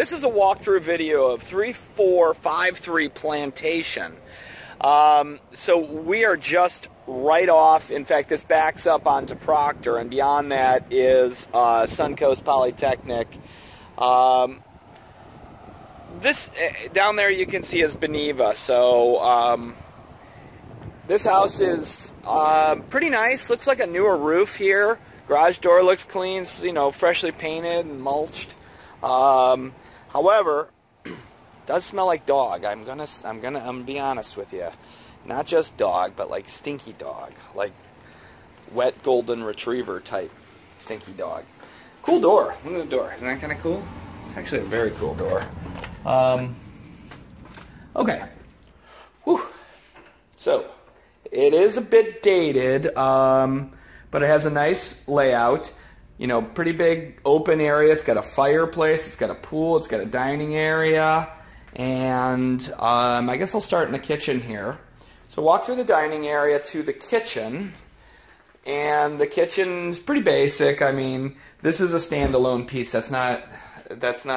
This is a walkthrough video of 3453 Plantation. So we are just right off. In fact, this backs up onto Proctor, and beyond that is Suncoast Polytechnic. This down there you can see is Beneva. So this house is pretty nice. Looks like a newer roof here. Garage door looks clean, you know, freshly painted and mulched. However, does smell like dog. I'm gonna be honest with you. Not just dog, but like stinky dog, like wet golden retriever type stinky dog. Cool door. Look at the door. Isn't that kind of cool? It's actually a very cool door. Okay. Whew. So it is a bit dated, but it has a nice layout. You know, pretty big open area. It's got a fireplace, it's got a pool, it's got a dining area, and I guess I'll start in the kitchen here. So walk through the dining area to the kitchen, and the kitchen's pretty basic. I mean, this is a standalone piece. That's not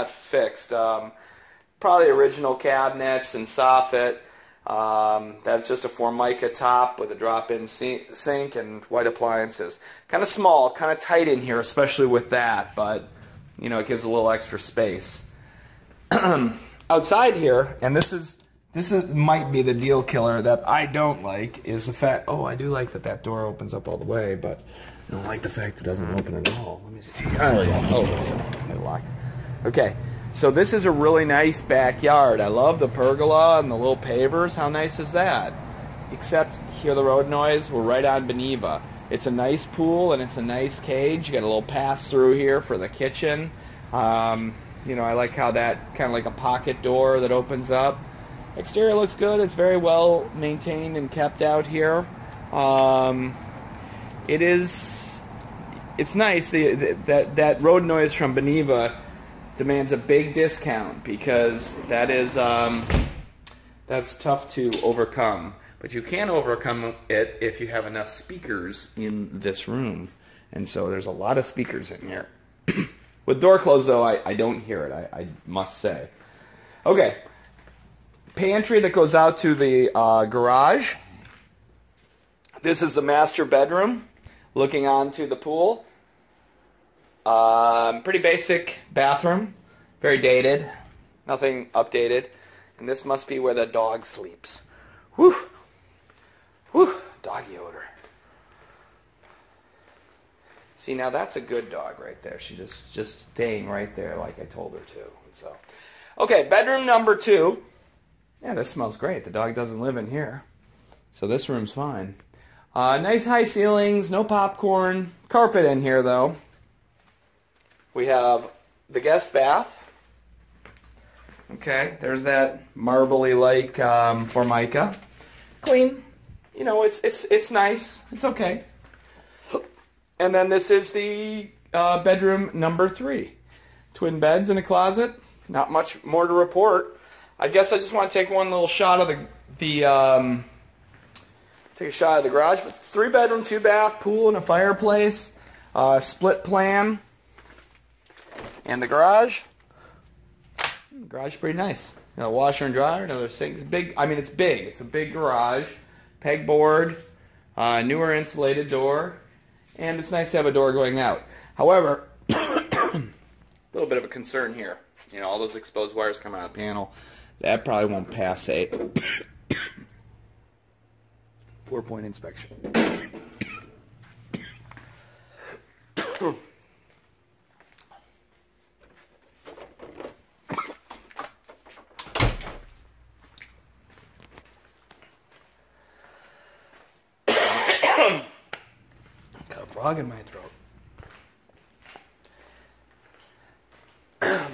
fixed. Probably original cabinets and soffit. That's just a Formica top with a drop-in sink and white appliances. Kind of small, kind of tight in here, especially with that, but you know, it gives a little extra space. Outside here, and this might be the deal killer that I don't like, is the fact, oh, I do like that door opens up all the way, but I don't like the fact it doesn't open at all. Let me see. Oh, yeah. Oh, sorry. I locked. Okay. So this is a really nice backyard. I love the pergola and the little pavers. How nice is that? Except, hear the road noise? We're right on Beneva. It's a nice pool and it's a nice cage. You got a little pass through here for the kitchen. You know, I like how that, kind of like a pocket door that opens up. Exterior looks good. It's very well maintained and kept out here. It's nice. That road noise from Beneva demands a big discount, because that is that's tough to overcome, but you can overcome it if you have enough speakers in this room, and so there's a lot of speakers in here. With door closed though, I don't hear it, I must say. Okay, pantry that goes out to the garage. This is the master bedroom looking onto the pool. Pretty basic bathroom, very dated, nothing updated, and this must be where the dog sleeps. Whew, whew, doggy odor. See, now that's a good dog right there. She just staying right there like I told her to. And so, okay, bedroom number 2. Yeah, this smells great. The dog doesn't live in here, so this room's fine. Nice high ceilings, no popcorn, carpet in here though. We have the guest bath. Okay, there's that marbly-like Formica. Clean. You know, it's nice. It's okay. And then this is the bedroom number 3. Twin beds in a closet. Not much more to report. I guess I just want to take one little shot of the garage. But 3-bedroom, 2-bath, pool, and a fireplace. Split plan. And the garage. Garage is pretty nice. You know, washer and dryer, another sink. It's big. I mean, it's big. It's a big garage. Pegboard, newer insulated door, and it's nice to have a door going out. However, a little bit of a concern here. You know, all those exposed wires coming out of the panel. That probably won't pass a 4-point inspection. Frog in my throat.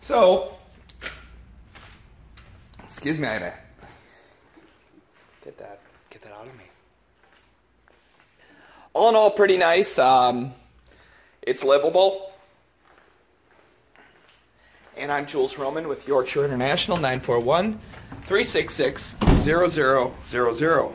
So, excuse me, I gotta get that out of me. All in all, pretty nice. It's livable. And I'm Jules Roman with Yorkshire International, 941-366-0000.